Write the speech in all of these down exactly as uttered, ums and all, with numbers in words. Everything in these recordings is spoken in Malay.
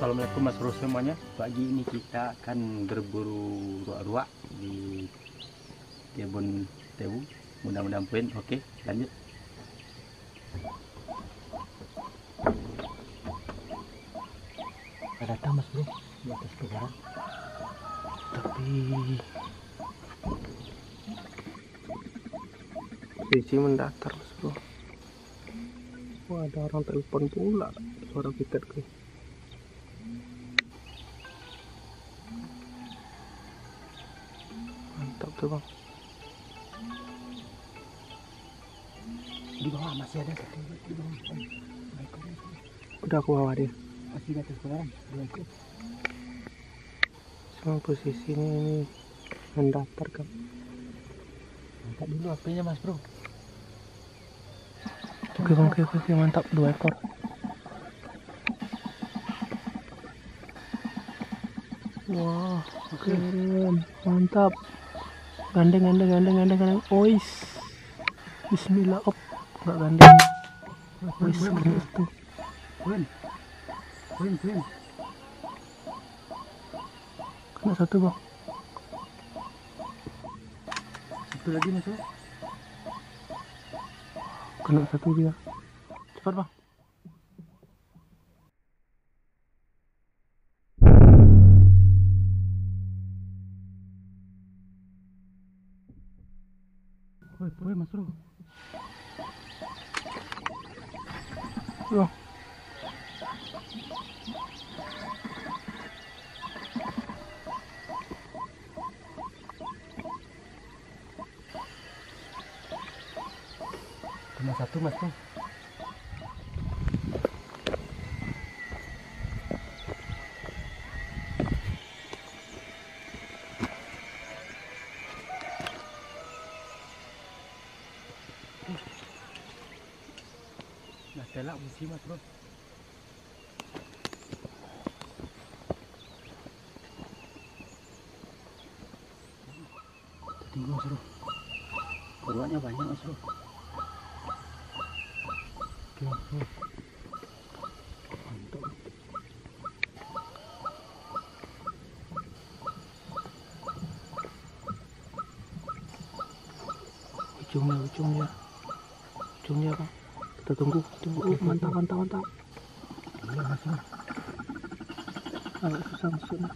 Assalamualaikum Mas Bro semuanya. Pagi ini kita akan berburu ruak-ruak di kebun tebu. Mudah-mudahan poin. Oke, lanjut. Ada tamas Bro di atas pegaran. Tapi biji mendatar Mas Bro. Wah, ada orang telepon pula. Suara piket ke. Mantap tuh Bang. Di bawah masih ada satu di bawah. Udah aku bawa dia. Masih ada sekarang. Dua ikut. Semua posisi ini, ini mendaftar kan. Angkat dulu apinya Mas Bro. Oke Bang, oke, oke, mantap dua ekor. Wah, wow, keren, mantap. Gandeng, gandeng, gandeng, gandeng, gandeng. Ois, bismillah, op, nggak gandeng. Ois, gandeng itu. Poin, poin, poin. Kena satu Bang. Satu lagi masuk. Kena satu dia. Cepat Bang. Woi, woi Mas Bro. Loh. Cuma satu Mas Bro. Nah, telak musim Mas Bro. Tertinggal Mas Bro. Ruaknya banyak Mas Bro. Oke, oke. Mantap. Ujungnya, ujungnya. Ujungnya Bang. Kita tunggu, tunggu, oh, mantap, mantap, mantap. Iya Mas Bro. Agak susah masuknya.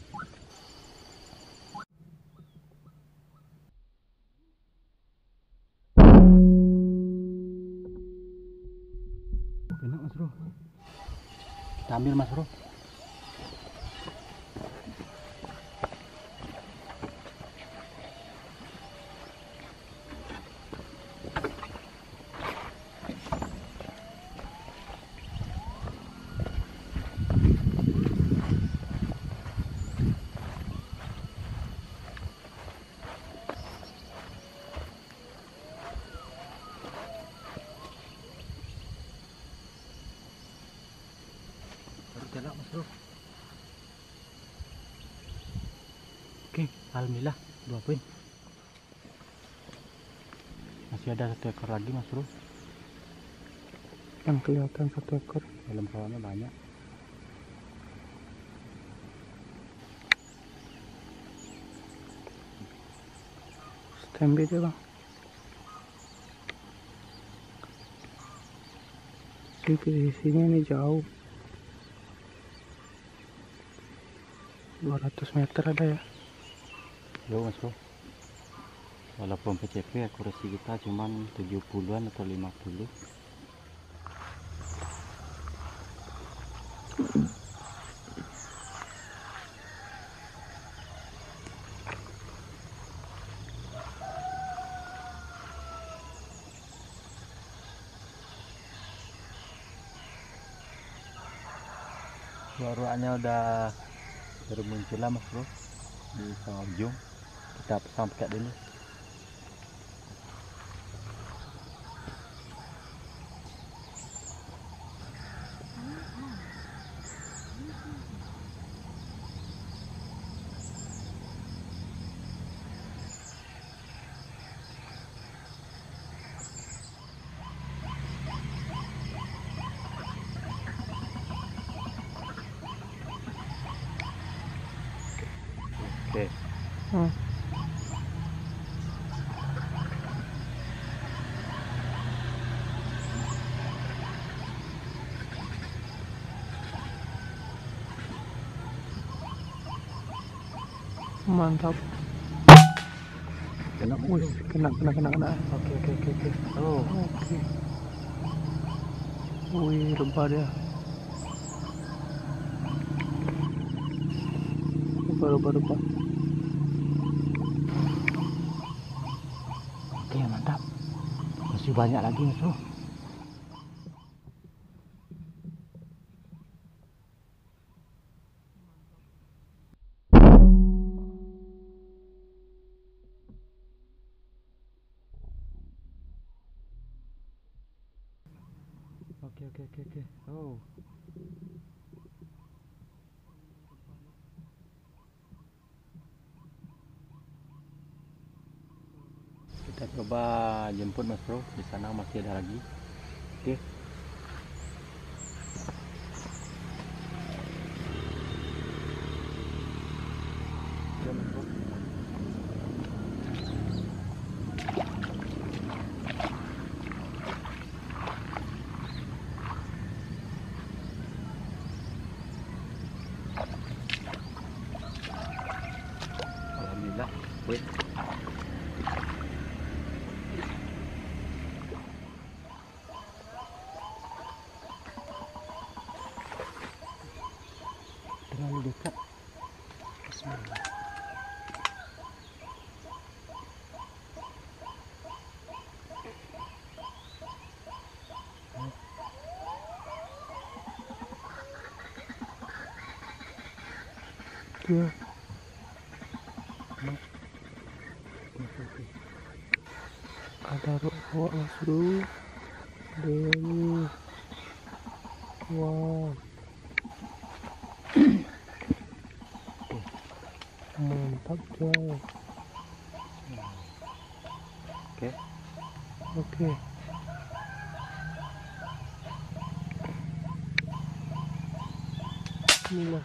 Enak Mas Bro. Kita ambil Mas Bro. Jalan Mas Bro. Oke, alhamdulillah dua poin. Masih ada satu ekor lagi Mas Bro. Yang kelihatan satu ekor. Dalam kawannya banyak. Stand by dia Bang. Di posisinya ini jauh. dua ratus meter ada ya. Yo Mas Bro. Walaupun P C P akurasi kita cuman tujuh puluhan atau lima puluh. Ruak-ruaknya udah bermunculan Mas Bro di kawah jung. Kita pasang pekat dulu. Hmm. Mantap. Kena, wih, kena, kena, kena, kena. Oke, oke, oke, oke. Oh, oke. Wih, rempah dia. Rempah, rempah, rempah. Oke, mantap. Masih banyak lagi, musuh. Oke, oke, oke, oke. Oh. Kita coba jemput Mas Bro. Di sana masih ada lagi. Oke. Okay. Wait. Terlalu dekat. Bismillah. Ya. Ada ruak Mas Bro. Dewi. Wow. Mantap coy. Oke. Oke. Ini lah.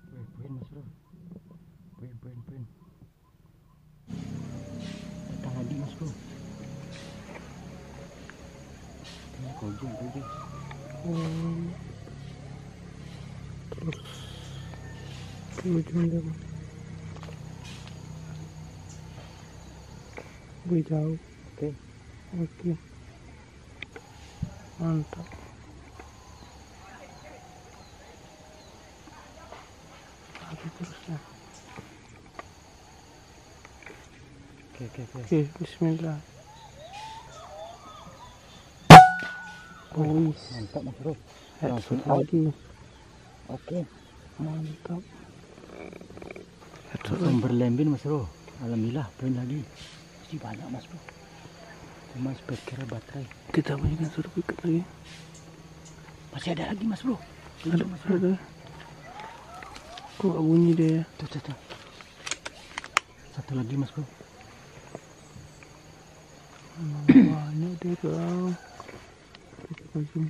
Pembuih Mas Bro. Pembuih, pembuih, pembuih. Datang lagi Mas Bro. Ini kojong, kojong. Hmm. Terus. Gue jauh. Oke, oke, mantap. Oke, oke, oke. Bismillah. Oh, mantap Mas Bro. Langsung lagi. Oke, mantap. Berlembin Mas Bro, alhamdulillah poin lagi, masih banyak Mas Bro. Cuma spare baterai. Kita mainkan suruh piket lagi. Masih ada lagi Mas Bro. Ada Mas Bro. Ada. Kok gak bunyi deh? Tuh, tuh, tuh. Satu lagi Mas Bro. Banyak deh kau. Kita kosong.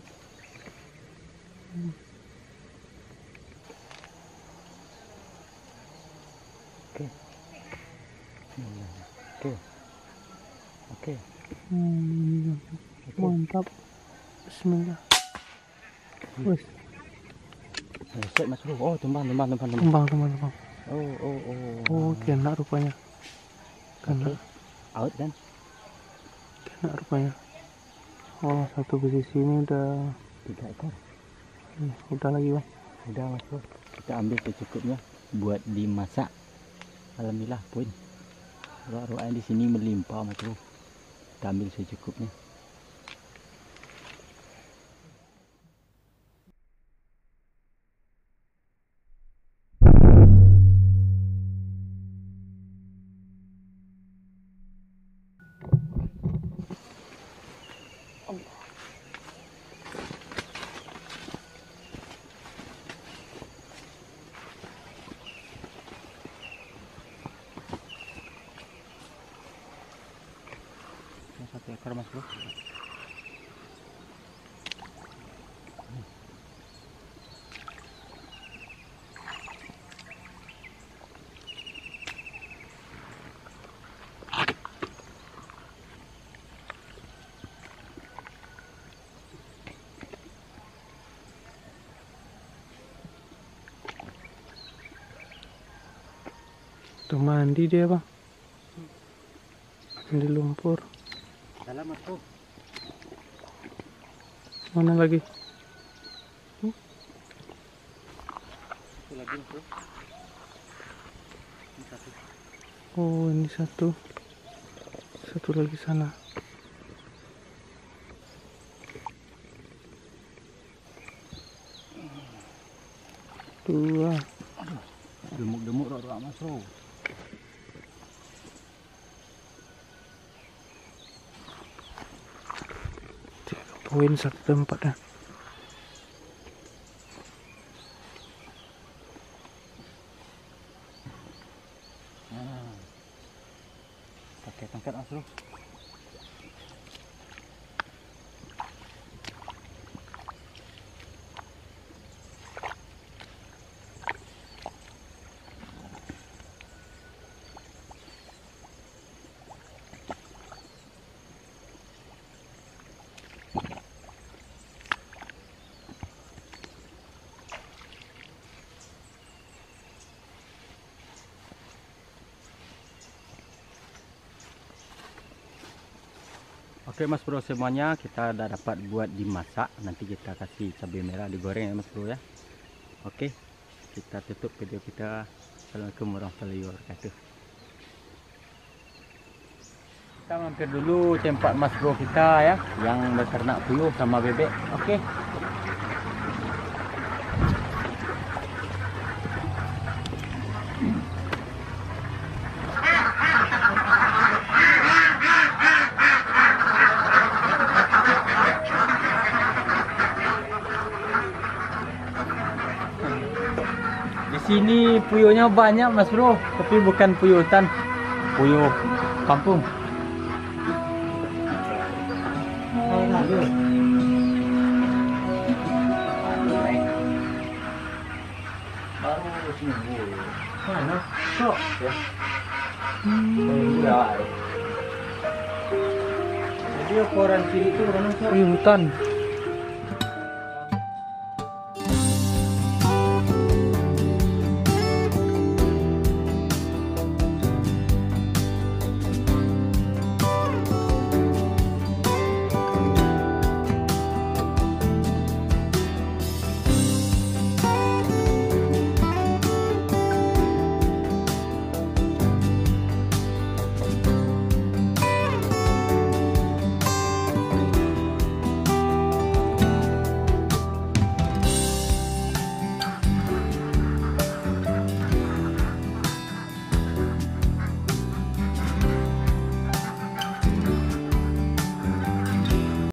Oke, oke, oke, mantap, bismillah. Wes, set Mas Bro. Oh, tumbang, tumbang, tumbang, tumbang, tumbang, tumbang. Oh, oh, oh. Oh, kena rupanya. Kena. Out kan? Kena rupanya. Oh, satu di sini udah tiga ekor. Udah lagi Bang. Udah Mas Bro. Kita ambil secukupnya buat dimasak. Alhamdulillah poin. Ruak-ruak di sini melimpah Mas Bro. Kita ambil secukupnya. satu ekor mas bro. Tuh mandi dia bang, mandi lumpur. Dalam masuk. Mana lagi? Hmm? Itu lagi bro. Ini satu. Oh ini satu, satu lagi sana. Dua. Demuk-demuk ruak-ruak mas bro. Poin satu tempat dah. Nah, pakai tangkap mas bro. Oke mas bro semuanya, kita udah dapat buat dimasak. Nanti kita kasih cabai merah digoreng ya mas bro ya. Oke, kita tutup video kita. Assalamualaikum warahmatullahi wabarakatuh. Kita mampir dulu tempat mas bro kita ya, yang beternak puyuh sama bebek. Oke. Sini puyuhnya banyak mas bro, tapi bukan puyuh hutan, puyuh kampung. Baru seminggu. Mana? Sok ya. Jadi ukuran kiri itu puyuh hutan.